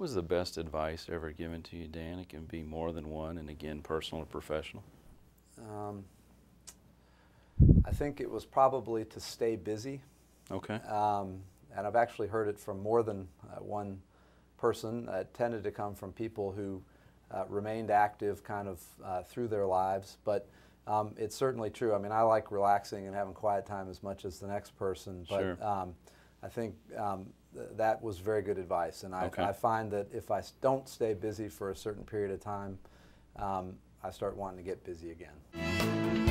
What was the best advice ever given to you, Dan? It can be more than one, and again, personal or professional. I think it was probably to stay busy. Okay. And I've actually heard it from more than one person. It tended to come from people who remained active kind of through their lives, but it's certainly true. I mean, I like relaxing and having quiet time as much as the next person, but sure. I think that was very good advice, and I find that if I don't stay busy for a certain period of time, I start wanting to get busy again.